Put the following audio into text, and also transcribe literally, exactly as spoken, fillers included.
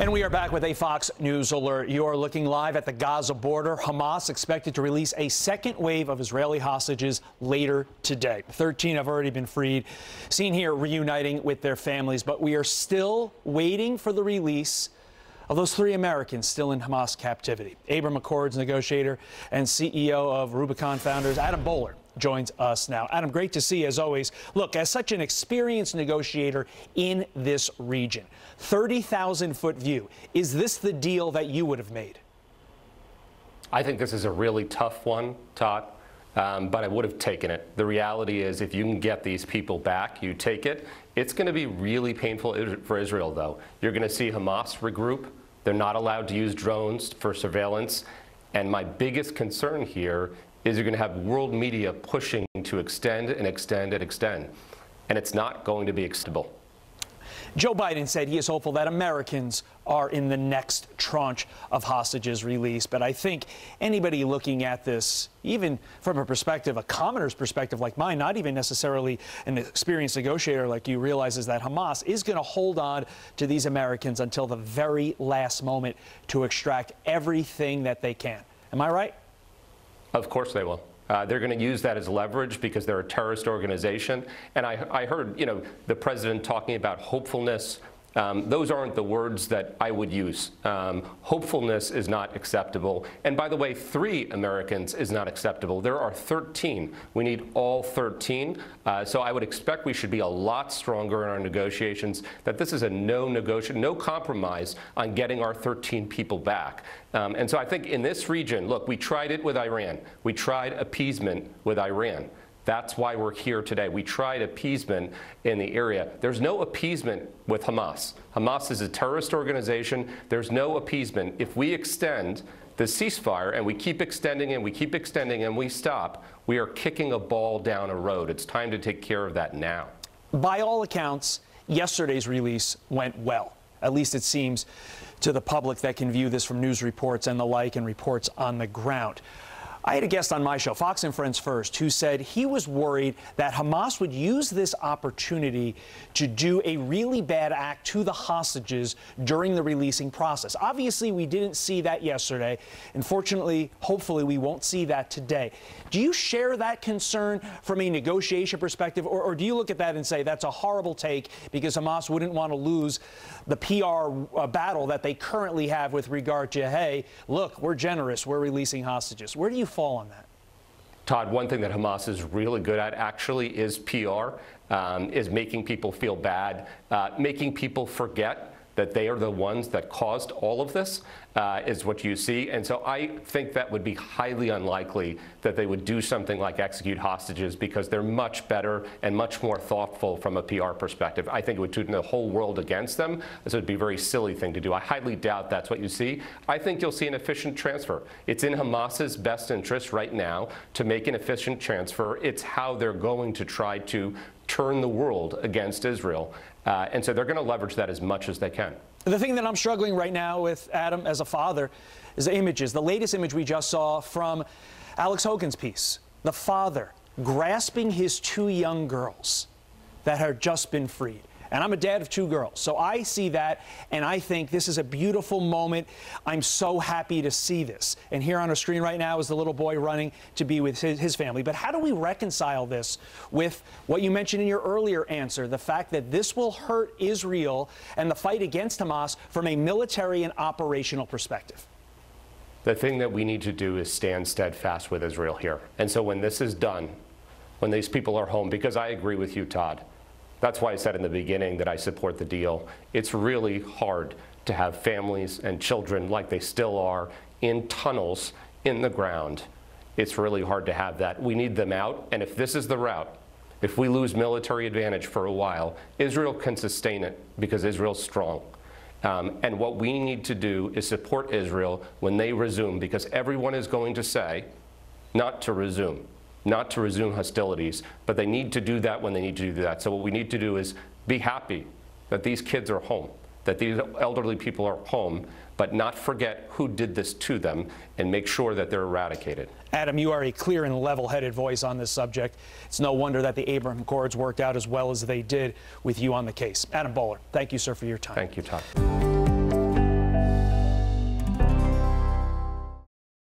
And we are back with a Fox News alert. You are looking live at the Gaza border. Hamas expected to release a second wave of Israeli hostages later today. thirteen have already been freed, seen here reuniting with their families. But we are still waiting for the release of those three Americans still in Hamas captivity. Abraham Accords negotiator and C E O of Rubicon Founders, Adam Boehler, joins us now. Adam, great to see you as always. Look, as such an experienced negotiator in this region, thirty thousand foot view, is this the deal that you would have made? I think this is a really tough one, Todd, um, but I would have taken it. The reality is if you can get these people back, you take it. It's going to be really painful for Israel, though. You're going to see Hamas regroup. They're not allowed to use drones for surveillance. And my biggest concern here is you're going to have world media pushing to extend and extend and extend. And it's not going to be acceptable. Joe Biden said he is hopeful that Americans are in the next tranche of hostages released. But I think anybody looking at this, even from a perspective, a commoner's perspective like mine, not even necessarily an experienced negotiator like you, realizes that Hamas is going to hold on to these Americans until the very last moment to extract everything that they can. Am I right? Of course they will. Uh, they're going to use that as leverage because they're a terrorist organization. And I, I heard, you know, the president talking about hopefulness. Um, those aren't the words that I would use. Um, hopefulness is not acceptable. And by the way, three Americans is not acceptable. There are thirteen. We need all thirteen. Uh, so I would expect we should be a lot stronger in our negotiations, that this is a no negotiation, no compromise on getting our thirteen people back. Um, and so I think in this region, look, we tried it with Iran. We tried appeasement with Iran. That's why we're here today. We tried appeasement in the area. There's no appeasement with Hamas. Hamas is a terrorist organization. There's no appeasement. If we extend the ceasefire and we keep extending and we keep extending and we stop, we are kicking a ball down a road. It's time to take care of that now. By all accounts, yesterday's release went well. At least it seems to the public that can view this from news reports and the like and reports on the ground. I had a guest on my show, Fox and Friends First, who said he was worried that Hamas would use this opportunity to do a really bad act to the hostages during the releasing process. Obviously, we didn't see that yesterday. And fortunately, hopefully, we won't see that today. Do you share that concern from a negotiation perspective, or, or do you look at that and say that's a horrible take because Hamas wouldn't want to lose the P R uh, battle that they currently have with regard to, hey, look, we're generous, we're releasing hostages? Where do you fall on that? Todd, one thing that Hamas is really good at actually is P R, um, is making people feel bad, uh, making people forget that they are the ones that caused all of this, uh, is what you see. And so I think that would be highly unlikely that they would do something like execute hostages because they're much better and much more thoughtful from a P R perspective. I think it would turn the whole world against them. So it'd be a very silly thing to do. I highly doubt that's what you see. I think you'll see an efficient transfer. It's in Hamas's best interest right now to make an efficient transfer. It's how they're going to try to turn the world against Israel. Uh, and so they're going to leverage that as much as they can. The thing that I'm struggling right now with, Adam, as a father, is the images. The latest image we just saw from Alex Hogan's piece, the father grasping his two young girls that had just been freed. And I'm a dad of two girls, so I see that, and I think this is a beautiful moment. I'm so happy to see this. And here on our screen right now is the little boy running to be with his, his family. But how do we reconcile this with what you mentioned in your earlier answer, the fact that this will hurt Israel and the fight against Hamas from a military and operational perspective? The thing that we need to do is stand steadfast with Israel here. And so when this is done, when these people are home, because I agree with you, Todd, that's why I said in the beginning that I support the deal. It's really hard to have families and children, like they still are, in tunnels in the ground. It's really hard to have that. We need them out, and if this is the route, if we lose military advantage for a while, Israel can sustain it because Israel's strong. Um, and what we need to do is support Israel when they resume, because everyone is going to say not to resume. Not to resume hostilities, but they need to do that when they need to do that. So what we need to do is be happy that these kids are home, that these elderly people are home, but not forget who did this to them and make sure that they're eradicated. Adam, you are a clear and level-headed voice on this subject. It's no wonder that the Abraham Accords worked out as well as they did with you on the case. Adam Boehler, thank you, sir, for your time. Thank you, Todd.